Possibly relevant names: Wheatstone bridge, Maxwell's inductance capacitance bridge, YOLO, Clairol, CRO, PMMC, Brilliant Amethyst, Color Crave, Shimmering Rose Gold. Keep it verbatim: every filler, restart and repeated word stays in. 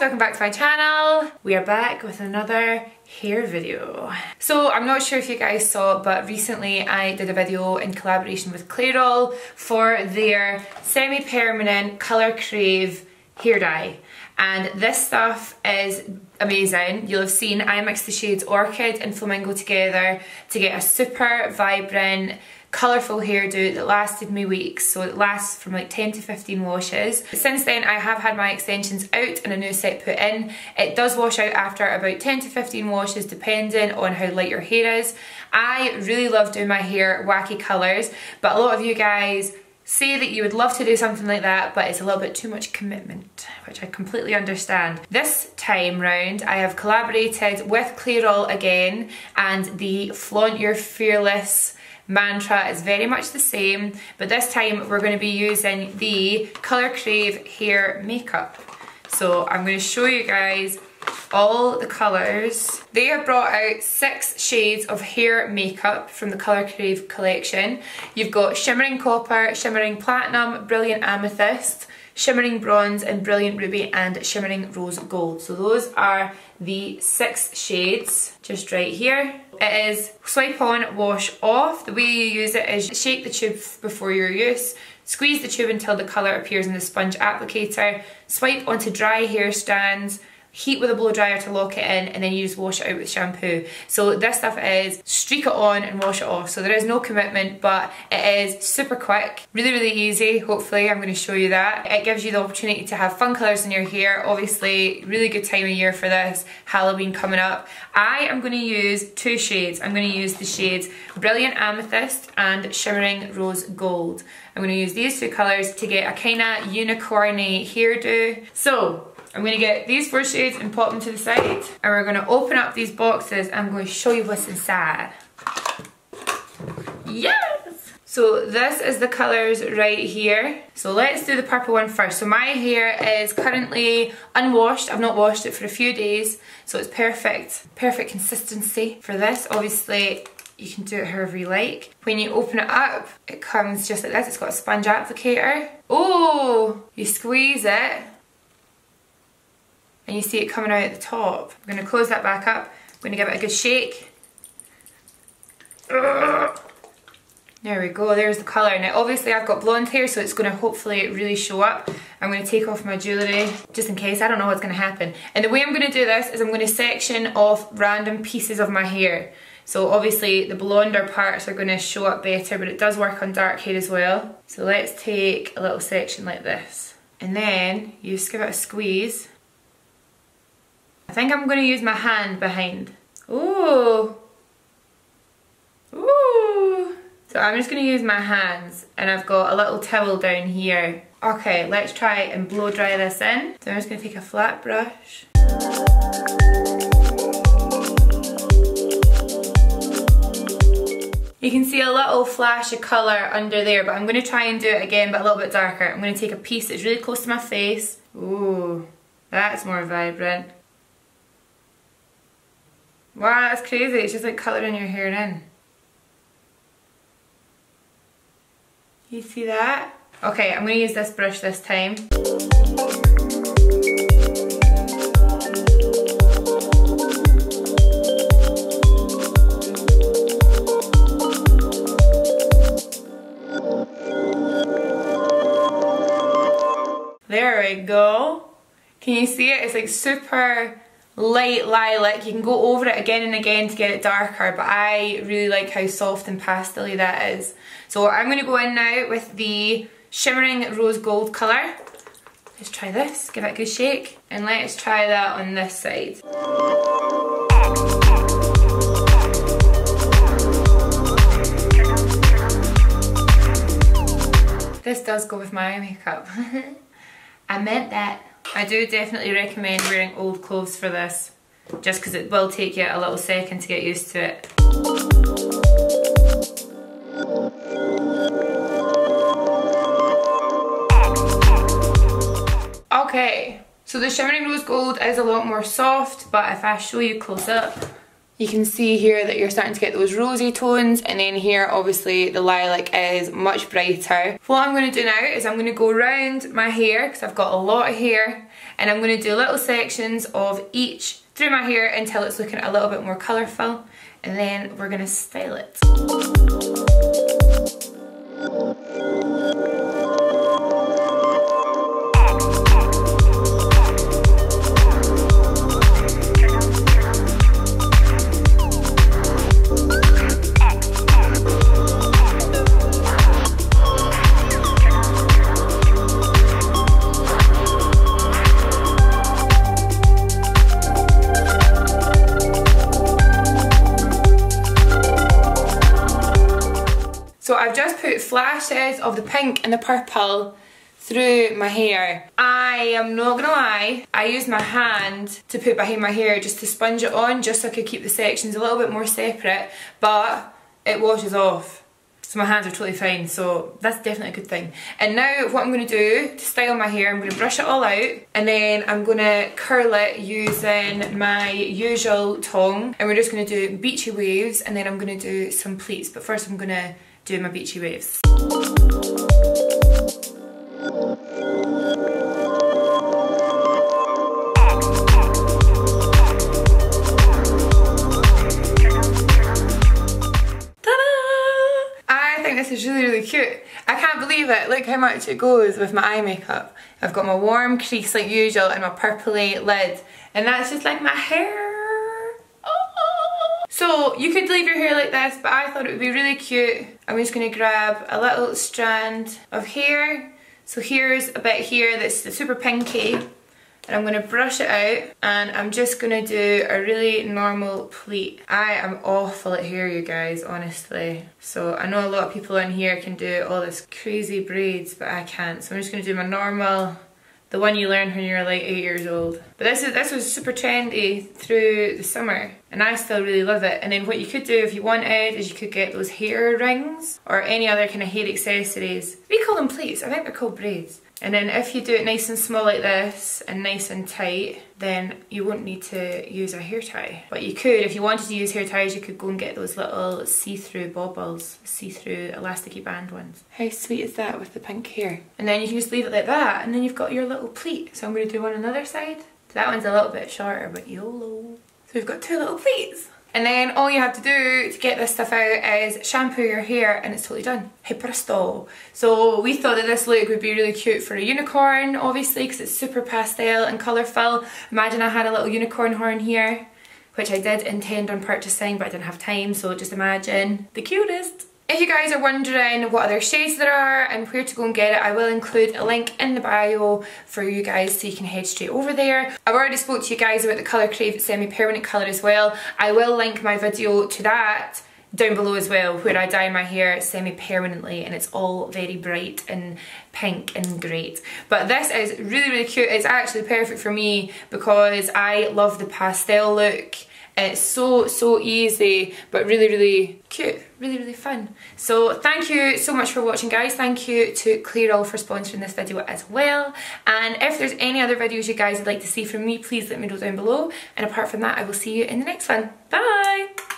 welcome back to my channel. We are back with another hair video. So I'm not sure if you guys saw, but recently I did a video in collaboration with Clairol for their semi-permanent Color Crave hair dye. And this stuff is amazing. You'll have seen I mixed the shades Orchid and Flamingo together to get a super vibrant, colourful hairdo that lasted me weeks, so it lasts from like ten to fifteen washes. Since then I have had my extensions out and a new set put in. It does wash out after about ten to fifteen washes depending on how light your hair is. I really love doing my hair wacky colours, but a lot of you guys say that you would love to do something like that, but it's a little bit too much commitment, which I completely understand. This time round, I have collaborated with Clairol again, and the Flaunt Your Fearless mantra is very much the same, but this time we're going to be using the Color Crave hair makeup. So I'm going to show you guys all the colours. They have brought out six shades of hair makeup from the Color Crave collection. You've got Shimmering Copper, Shimmering Platinum, Brilliant Amethyst, Shimmering Bronze, and Brilliant Ruby, and Shimmering Rose Gold. So those are the six shades just right here. It is swipe on, wash off. The way you use it is shake the tube before your use, squeeze the tube until the colour appears in the sponge applicator, swipe onto dry hair strands, heat with a blow dryer to lock it in, and then you just wash it out with shampoo. So this stuff is streak it on and wash it off. So there is no commitment, but it is super quick, really really easy. Hopefully I'm going to show you that. It gives you the opportunity to have fun colours in your hair. Obviously really good time of year for this, Halloween coming up. I am going to use two shades. I'm going to use the shades Brilliant Amethyst and Shimmering Rose Gold. I'm going to use these two colours to get a kind of unicorny hairdo. So I'm going to get these four shades and pop them to the side, and we're going to open up these boxes and I'm going to show you what's inside. Yes! So this is the colours right here. So let's do the purple one first. So my hair is currently unwashed. I've not washed it for a few days, so it's perfect, perfect consistency for this. Obviously you can do it however you like. When you open it up, it comes just like this. It's got a sponge applicator. Oh! You squeeze it, and you see it coming out at the top. I'm going to close that back up. I'm going to give it a good shake. There we go, there's the colour. Now obviously I've got blonde hair, so it's going to hopefully really show up. I'm going to take off my jewellery just in case. I don't know what's going to happen. And the way I'm going to do this is I'm going to section off random pieces of my hair. So obviously the blonder parts are going to show up better, but it does work on dark hair as well. So let's take a little section like this. And then you just give it a squeeze. I think I'm going to use my hand behind. Ooh. Ooh. So I'm just going to use my hands, and I've got a little towel down here. Okay, let's try and blow dry this in. So I'm just going to take a flat brush. You can see a little flash of colour under there, but I'm going to try and do it again, but a little bit darker. I'm going to take a piece that's really close to my face. Ooh, that's more vibrant. Wow, that's crazy. It's just like colouring your hair in. You see that? Okay, I'm going to use this brush this time. There we go. Can you see it? It's like super light lilac. You can go over it again and again to get it darker, but I really like how soft and pastel-y that is. So I'm going to go in now with the Shimmering Rose Gold colour. Let's try this, give it a good shake, and let's try that on this side. This does go with my makeup. I meant that. I do definitely recommend wearing old clothes for this, just because it will take you a little second to get used to it. Okay, so the Shimmering Rose Gold is a lot more soft, but if I show you close up, You can see here that you're starting to get those rosy tones, and then here obviously the lilac is much brighter. What I'm going to do now is I'm going to go around my hair, because I've got a lot of hair, and I'm going to do little sections of each through my hair until it's looking a little bit more colourful, and then we're going to style it. So I've just put flashes of the pink and the purple through my hair. I am not gonna lie, I used my hand to put behind my hair just to sponge it on, just so I could keep the sections a little bit more separate, but it washes off. So my hands are totally fine, so that's definitely a good thing. And now what I'm gonna do to style my hair, I'm gonna brush it all out, and then I'm gonna curl it using my usual tong, and we're just gonna do beachy waves, and then I'm gonna do some pleats, but first I'm gonna do my beachy waves. This is really, really cute. I can't believe it. Look how much it goes with my eye makeup. I've got my warm crease like usual and my purpley lid, and that's just like my hair. Oh. So you could leave your hair like this, but I thought it would be really cute. I'm just going to grab a little strand of hair. So here's a bit here that's super pinky, and I'm going to brush it out, and I'm just going to do a really normal pleat. I am awful at hair, you guys, honestly. So I know a lot of people in here can do all this crazy braids, but I can't. So I'm just going to do my normal, the one you learn when you're like eight years old. But this is this was super trendy through the summer, and I still really love it. And then what you could do if you wanted is you could get those hair rings or any other kind of hair accessories. We call them pleats. I think they're called braids. And then if you do it nice and small like this and nice and tight, then you won't need to use a hair tie. But you could, if you wanted to use hair ties, you could go and get those little see-through baubles, see-through elasticy band ones. How sweet is that with the pink hair? And then you can just leave it like that, and then you've got your little pleat. So I'm going to do one on the other side. That one's a little bit shorter, but YOLO. So we've got two little pleats. And then all you have to do to get this stuff out is shampoo your hair, and it's totally done. Hey presto! So we thought that this look would be really cute for a unicorn, obviously, because it's super pastel and colourful. Imagine I had a little unicorn horn here, which I did intend on purchasing, but I didn't have time, so just imagine the cutest. If you guys are wondering what other shades there are and where to go and get it, I will include a link in the bio for you guys so you can head straight over there. I've already spoke to you guys about the Color Crave semi-permanent colour as well. I will link my video to that down below as well, where I dye my hair semi-permanently, and it's all very bright and pink and great. But this is really, really cute. It's actually perfect for me because I love the pastel look. It's so, so easy, but really, really cute, really, really fun. So thank you so much for watching, guys. Thank you to Clairol for sponsoring this video as well. And if there's any other videos you guys would like to see from me, please let me know down below. And apart from that, I will see you in the next one. Bye!